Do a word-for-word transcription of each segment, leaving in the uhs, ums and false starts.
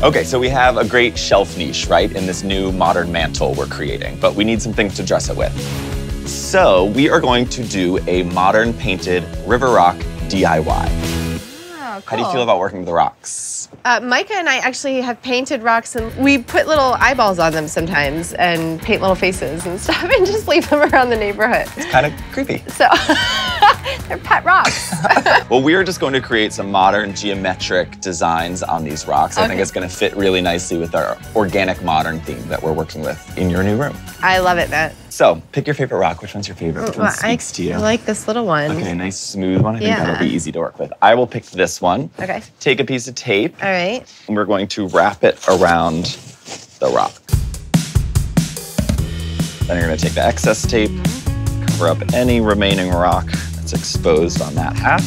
Okay, so we have a great shelf niche, right, in this new modern mantle we're creating, but we need some things to dress it with. So we are going to do a modern painted river rock D I Y. Oh, cool. How do you feel about working with the rocks? Uh, Micah and I actually have painted rocks, and we put little eyeballs on them sometimes and paint little faces and stuff and just leave them around the neighborhood. It's kind of creepy. So they're pet rocks. Well, we are just going to create some modern geometric designs on these rocks. Okay. I think it's going to fit really nicely with our organic modern theme that we're working with in your new room. I love it, Matt. So pick your favorite rock. Which one's your favorite? Which well, one speaks I, to you? I like this little one. Okay, nice smooth one. I think yeah. that'll be easy to work with. I will pick this one. Okay. Take a piece of tape. All right. And we're going to wrap it around the rock. Then you're going to take the excess tape, cover up any remaining rock exposed on that half.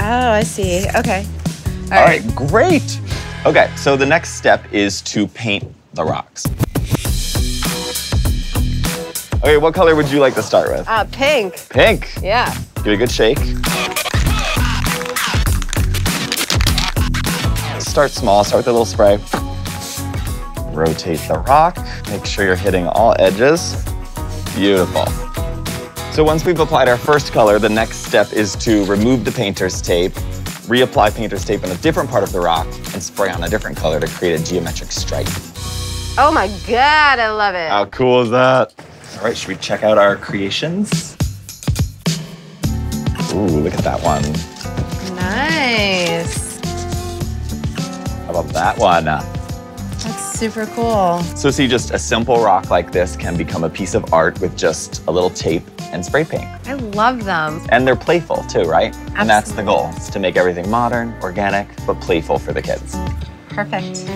Oh, I see. Okay. All, All right. right, great. Okay, so the next step is to paint the rocks. Okay, what color would you like to start with? Uh, pink. Pink? Yeah. Give it a good shake. Start small, start with a little spray. Rotate the rock. Make sure you're hitting all edges. Beautiful. So once we've applied our first color, the next step is to remove the painter's tape, reapply painter's tape on a different part of the rock, and spray on a different color to create a geometric stripe. Oh my God, I love it. How cool is that? All right, should we check out our creations? Ooh, look at that one. Nice. How about that one? That's super cool. So see, just a simple rock like this can become a piece of art with just a little tape and spray paint. I love them. And they're playful too, right? Absolutely. And that's the goal, is to make everything modern, organic, but playful for the kids. Perfect.